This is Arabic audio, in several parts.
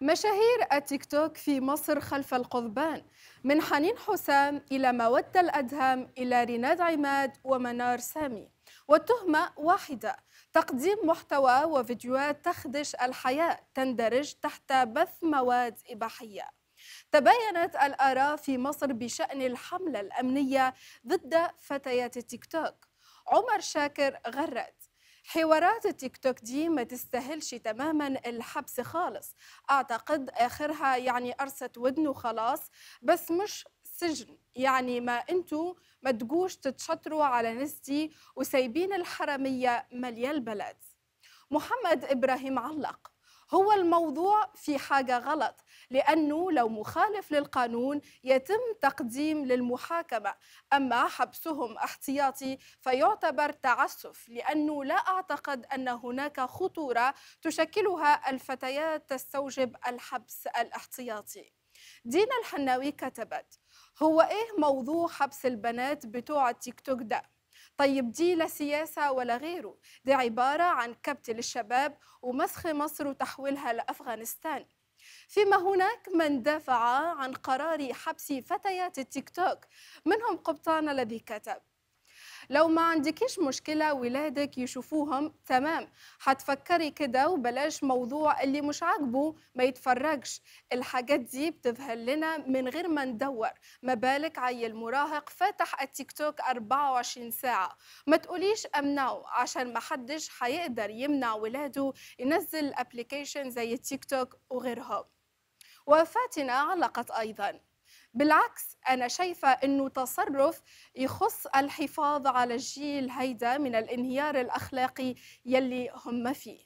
مشاهير التيك توك في مصر خلف القضبان، من حنين حسام إلى مودة الأدهم إلى ريناد عماد ومنار سامي، والتهمة واحدة: تقديم محتوى وفيديوهات تخدش الحياة تندرج تحت بث مواد إباحية. تباينت الآراء في مصر بشأن الحملة الأمنية ضد فتيات التيك توك. عمر شاكر غرد: حوارات التيك توك دي ما تستاهلش تماما الحبس خالص، أعتقد آخرها يعني قرصة ودن وخلاص، بس مش سجن. يعني ما انتوا ما تجوش تتشطروا على نستي وسايبين الحرامية مالية البلد. محمد ابراهيم علق: هو الموضوع في حاجة غلط، لأنه لو مخالف للقانون يتم تقديم للمحاكمة، أما حبسهم احتياطي فيعتبر تعسف، لأنه لا أعتقد أن هناك خطورة تشكلها الفتيات تستوجب الحبس الاحتياطي. دينا الحناوي كتبت: هو إيه موضوع حبس البنات بتوع التيك توك ده؟ طيب دي لا سياسة ولا غيره، دي عبارة عن كبت للشباب ومسخ مصر وتحويلها لأفغانستان. فيما هناك من دافع عن قرار حبس فتيات التيك توك، منهم قبطان الذي كتب: لو ما عندكيش مشكلة ولادك يشوفوهم تمام، هتفكري كده وبلاش موضوع اللي مش عاجبه ما يتفرجش، الحاجات دي بتذهل لنا من غير ما ندور، ما بالك عيل مراهق فاتح التيك توك 24 ساعة، ما تقوليش امنعه عشان ما حدش هيقدر يمنع ولاده ينزل ابليكيشن زي التيك توك وغيرهم. وفاتنا علقت أيضا: بالعكس، أنا شايفة أنه تصرف يخص الحفاظ على الجيل هيدا من الانهيار الأخلاقي يلي هم فيه.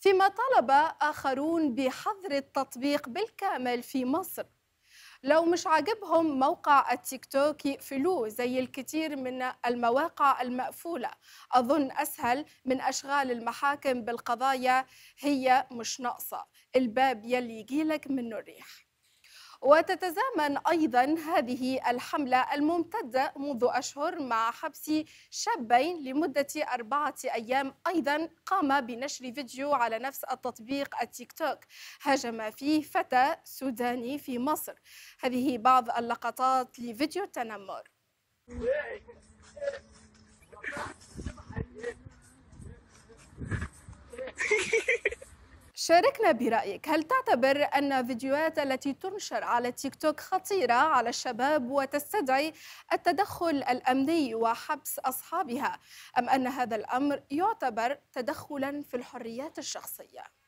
فيما طلب آخرون بحظر التطبيق بالكامل في مصر، لو مش عاجبهم موقع التيك توك يقفلوه زي الكثير من المواقع المقفولة، أظن أسهل من أشغال المحاكم بالقضايا، هي مش ناقصة الباب يلي يجيلك منه الريح. وتتزامن أيضا هذه الحملة الممتدة منذ أشهر مع حبس شابين لمدة 4 أيام أيضا، قام بنشر فيديو على نفس التطبيق التيك توك هاجم فيه فتى سوداني في مصر. هذه بعض اللقطات لفيديو التنمر. شاركنا برأيك، هل تعتبر أن الفيديوهات التي تنشر على تيك توك خطيرة على الشباب وتستدعي التدخل الأمني وحبس أصحابها، أم أن هذا الأمر يعتبر تدخلا في الحريات الشخصية؟